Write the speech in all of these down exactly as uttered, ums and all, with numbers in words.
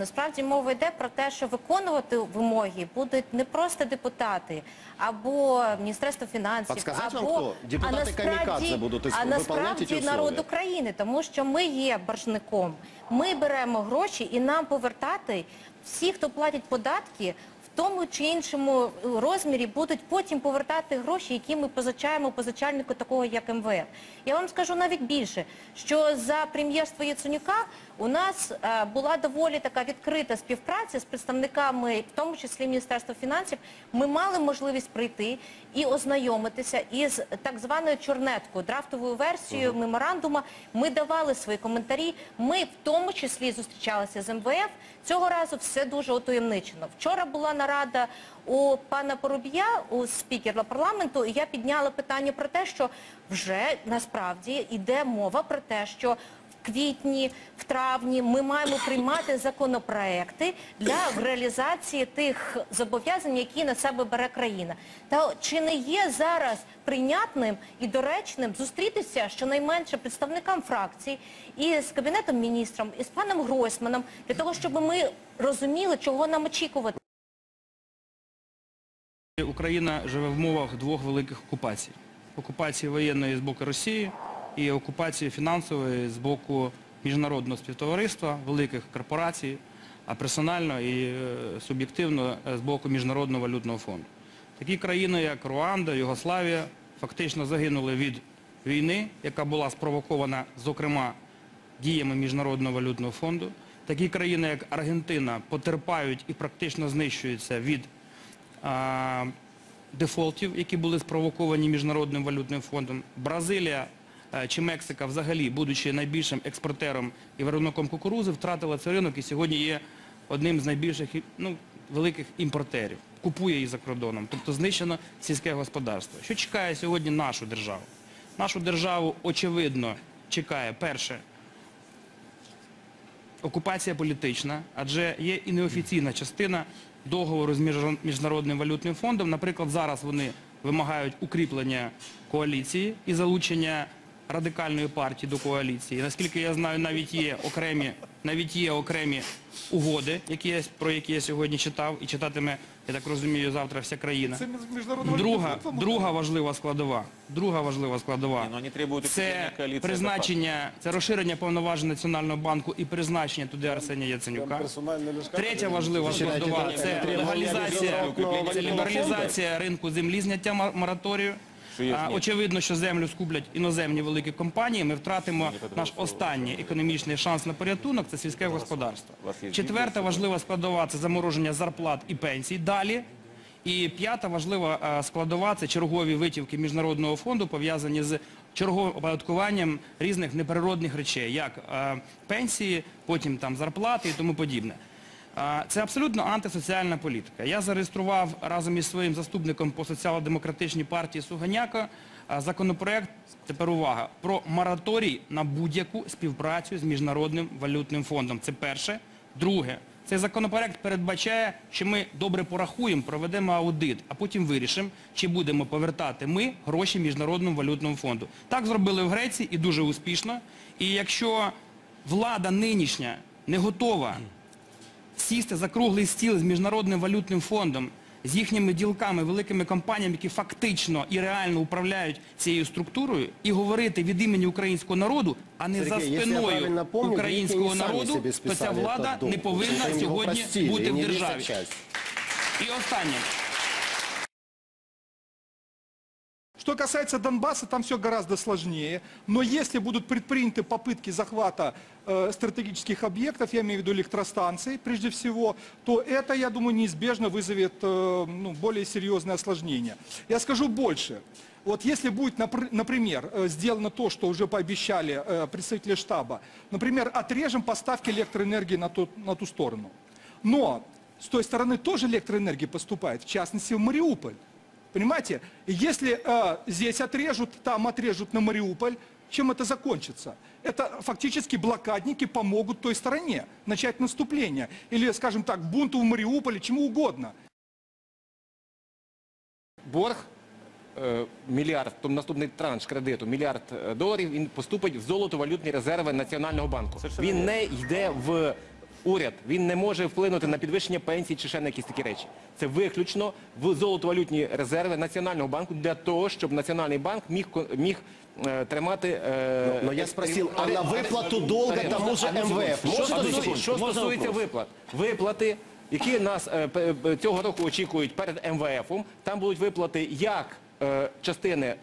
Насправді мова йде про те, що виконувати вимоги будуть не просто депутати, або Міністерство фінансів, або, а насправді, а насправді народ України, тому що ми є боржником. Ми беремо гроші і нам повертати всі, хто платять податки, в тому чи іншому розмірі будуть потім повертати гроші, які ми позичаємо позичальнику такого, як МВФ. Я вам скажу навіть більше, що за прем'єрства Яценюка у нас була доволі така відкрита співпраця з представниками, в тому числі Міністерства фінансів. Ми мали можливість прийти і ознайомитися із так званою чорнеткою, драфтовою версією меморандума. Ми давали свої коментарі, ми в тому числі зустрічалися з МВФ. Цього разу все дуже утаємничено. Вчора була на нарада у пана Порубія, у спікера парламенту, і я підняла питання про те, що вже насправді йде мова про те, що в квітні, в травні ми маємо приймати законопроекти для реалізації тих зобов'язань, які на себе бере країна. Та чи не є зараз прийнятним і доречним зустрітися щонайменше представникам фракцій і з Кабінетом міністрів, і з паном Гройсманом, для того, щоб ми розуміли, чого нам очікувати? Україна живе в умовах двох великих окупацій. Окупації воєнної з боку Росії і окупації фінансової з боку міжнародного співтовариства, великих корпорацій, а персонально і суб'єктивно з боку Міжнародного валютного фонду. Такі країни, як Руанда, Югославія, фактично загинули від війни, яка була спровокована, зокрема, діями Міжнародного валютного фонду. Такі країни, як Аргентина, потерпають і практично знищуються від дефолтів, які були спровоковані Міжнародним валютним фондом. Бразилія чи Мексика взагалі, будучи найбільшим експортером і виробником кукурудзи, втратила цей ринок і сьогодні є одним з найбільших великих імпортерів. Купує її за кордоном, тобто знищено сільське господарство. Що чекає сьогодні нашу державу? Нашу державу, очевидно, чекає перше – окупація політична, адже є і неофіційна частина договору з Міжнародним валютним фондом. Наприклад, зараз вони вимагають укріплення коаліції і залучення радикальної партії до коаліції. Наскільки я знаю, навіть є окремі, навіть є окремі угоди, які я, про які я сьогодні читав і читатиме, я так розумію, завтра вся країна. Друга, друга важлива складова, друга важлива складова – це призначення, це розширення повноважень Національного банку і призначення туди Арсенія Яценюка. Третя важлива складова – це лібералізація ринку землі, зняття мораторію. Очевидно, що землю скуплять іноземні великі компанії, ми втратимо наш останній економічний шанс на порятунок – це сільське господарство. Четверта важлива складова – це замороження зарплат і пенсій далі. І п'ята важлива складова – це чергові витівки Міжнародного фонду, пов'язані з черговим оподаткуванням різних неприродних речей, як пенсії, потім зарплати і тому подібне. Це абсолютно антисоціальна політика. Я зареєстрував разом із своїм заступником по соціал-демократичній партії Суганяко законопроект, тепер увага, про мораторій на будь-яку співпрацю з Міжнародним валютним фондом. Це перше. Друге. Цей законопроект передбачає, що ми добре порахуємо, проведемо аудит, а потім вирішимо, чи будемо повертати ми гроші Міжнародному валютному фонду. Так зробили в Греції і дуже успішно. І якщо влада нинішня не готова сісти за круглий стіл з Міжнародним валютним фондом, з їхніми ділками, великими компаніями, які фактично і реально управляють цією структурою, і говорити від імені українського народу, а не за спиною українського народу, то ця влада не повинна сьогодні бути в державі. І останнє. Что касается Донбасса, там все гораздо сложнее. Но если будут предприняты попытки захвата э, стратегических объектов, я имею в виду электростанций прежде всего, то это, я думаю, неизбежно вызовет э, ну, более серьезное осложнение. Я скажу больше. Вот если будет, например, сделано то, что уже пообещали э, представители штаба, например, отрежем поставки электроэнергии на ту, на ту сторону. Но с той стороны тоже электроэнергия поступает, в частности, в Мариуполь. Понимаете, если э, здесь отрежут, там отрежут на Мариуполь, чем это закончится? Это фактически блокадники помогут той стороне начать наступление. Или, скажем так, бунту в Мариуполе, чему угодно. Борг, э, мільярд, то наступний транш кредиту, мільярд доларів, він поступить в золотовалютні резерви Національного банку. Він не йде в... уряд, він не може вплинути на підвищення пенсій чи ще на якісь такі речі. Це виключно в золотовалютні резерви Національного банку для того, щоб Національний банк міг, міг тримати... Э, но я спросил, а на виплату долга тому же МВФ? Що стосується виплат? Виплати, які нас э, цього року очікують перед МВФом, там будуть виплати як э, частини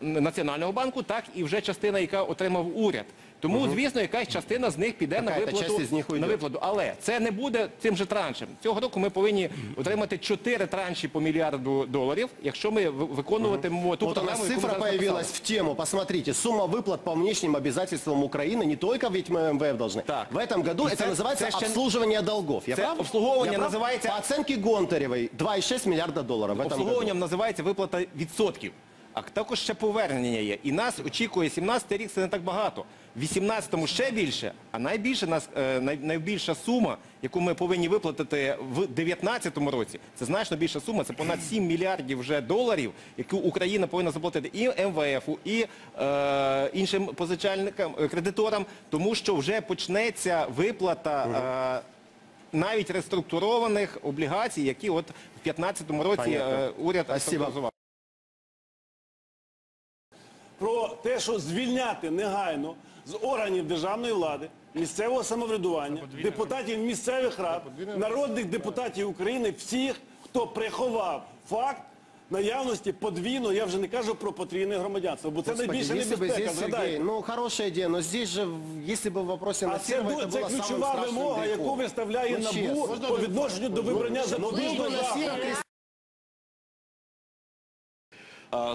Національного банку, так і вже частина, яка отримав уряд. Тому, угу. звісно, якась частина з них піде така на виплату, на виплату. Але це не буде цим же траншем. Цього року ми повинні отримати чотири транші по мільярду доларів, якщо ми виконуватимемо угу. ту вот програму, яку ми зараз написали. Цифра з'явилась в тему. Посмотрите, сума виплат по внешнім обов'язкам України не тільки від МВФ должны. Так. В этом году це, це називається це ще... обслуживання долгов. Я це прав? Обслуговування я називається... По оценці Гонтаревої два і шість мільярда доларів. Обслуговуванням називається виплата відсотків. А також ще повернення є. І нас очікує сімнадцятий рік, це не так багато. В вісімнадцятому ще більше, а найбільше нас, найбільша сума, яку ми повинні виплатити в дев'ятнадцятому році, це значно більша сума, це понад сім мільярдів вже доларів, яку Україна повинна заплатити і МВФу, і е, іншим позичальникам, кредиторам, тому що вже почнеться виплата е, навіть реструктурованих облігацій, які от в п'ятнадцятому році е, уряд актуалізував. Про те, що звільняти негайно з органів державної влади, місцевого самоврядування, депутатів місцевих рад, народних депутатів України, всіх, хто приховав факт наявності подвійного, я вже не кажу про потрійне громадянство, бо це найбільша небезпека, згадайте. Ну, хороша ідея, але тут же, якщо б в вопросі на сервері, це була найстрашнішим гріхом. Це ключова вимога, яку виставляє НАБУ по відношенню до вибрання запобіжного заходу.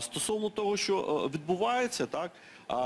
Стосовно того, що відбувається, так,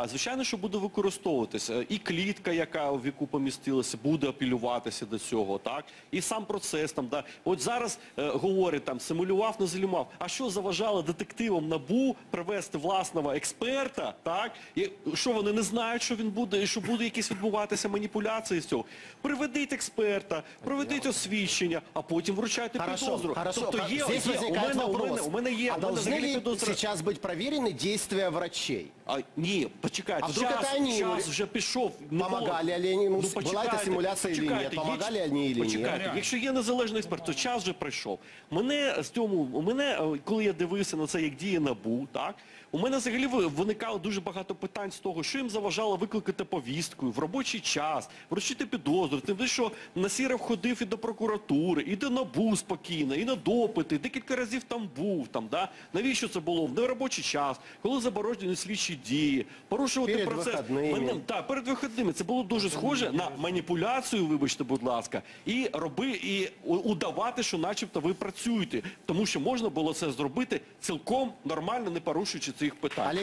звичайно, що буде використовуватися. І клітка, яка в яку помістилася, буде апелюватися до цього, так, і сам процес. Там, да. От зараз е, говорить, там, симулював, не залімав. А що заважало детективам НАБУ привести власного експерта, так, і що вони не знають, що він буде, і що буде якісь відбуватися маніпуляції з цього. Приведіть експерта, проведіть освідчення, а потім вручайте підозру. Хорошо. Тобто є, є, у мене, у мене, у мене є, а у мене взагалі підозра. Сейчас быть проверены действия врачей. А, не, почекайте. А вдруг это они уже пішов, помогали але не, ну, была эта симуляция или нет? Помогали є, они или почекайте. Нет? Якщо є незалежний експерт, то час вже пройшов. Мене з цьому, мене, коли я дивився на це, як діє НАБУ, так, у мене взагалі виникало дуже багато питань з того, що їм заважало викликати повісткою в робочий час, вручити підозру, тим, що Насіров ходив і до прокуратури, і до НАБУ спокійно, і на допити, декілька разів там був, там, да? Навіщо це було? В неробочий час, коли заборонені слідчі дії, порушувати перед процес. Мене, та, перед вихідними. Це було дуже схоже на маніпуляцію, вибачте, будь ласка, і роби, і удавати, що начебто ви працюєте. Тому що можна було це зробити цілком нормально, не порушуючи цих питань.